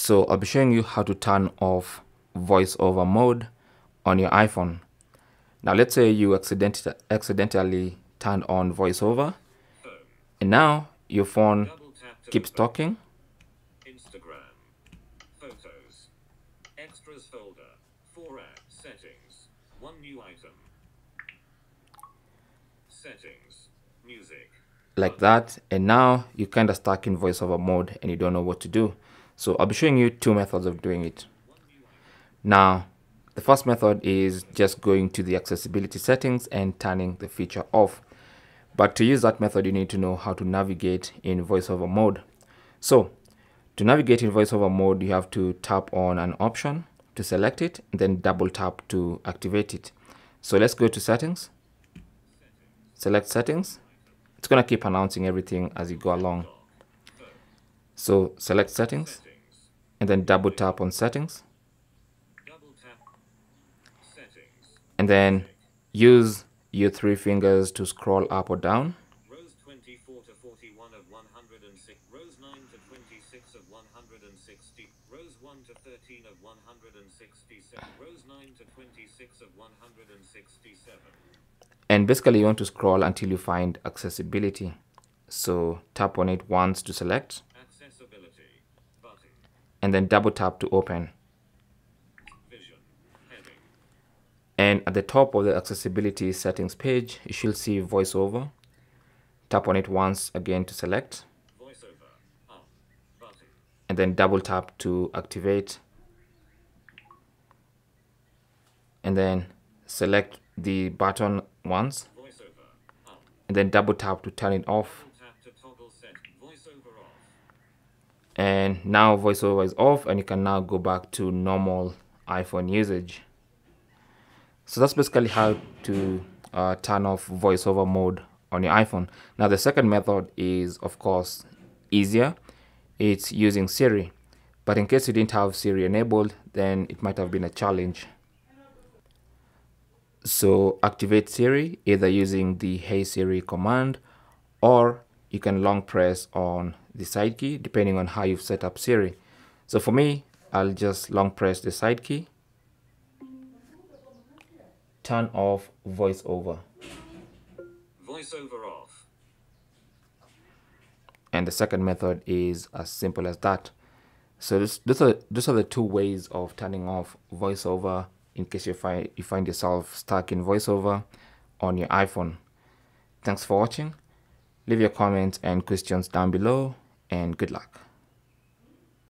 So I'll be showing you how to turn off voice over mode on your iPhone. Now let's say you accidentally turn on voice over, and now your phone keeps talking. Instagram, photos, extras folder, 4 app settings, 1 new item, settings, music. Like that, and now you're kind of stuck in voiceover mode and you don't know what to do. So I'll be showing you 2 methods of doing it. Now, the first method is just going to the accessibility settings and turning the feature off. But to use that method, you need to know how to navigate in voiceover mode. So to navigate in voiceover mode, you have to tap on an option to select it, and then double tap to activate it. So let's go to settings, select settings. It's going to keep announcing everything as you go along. So select settings, and then double tap on settings, and then use your 3 fingers to scroll up or down. Rows 24 to 41 of 106, rows 9 to 26 of 160, rows 1 to 13 of 167, rows 9 to 26 of 167. And basically you want to scroll until you find accessibility. So tap on it once to select, accessibility button, and then double tap to open. Vision, heading. And at the top of the accessibility settings page, you should see voiceover. Tap on it once again to select, voiceover, up, button, and then double tap to activate. And then select the button once, and then double tap to turn it off. And now voiceover is off, and you can now go back to normal iPhone usage. So that's basically how to turn off voiceover mode on your iPhone. Now the second method is, of course, easier. It's using Siri, but in case you didn't have Siri enabled, then it might have been a challenge. So activate Siri either using the Hey Siri command, or you can long press on the side key depending on how you've set up Siri. So for me, I'll just long press the side key, turn off voiceover. Voiceover off. And the second method is as simple as that. So those are the 2 ways of turning off voiceover in case you find yourself stuck in voiceover on your iPhone. Thanks for watching. Leave your comments and questions down below, and good luck.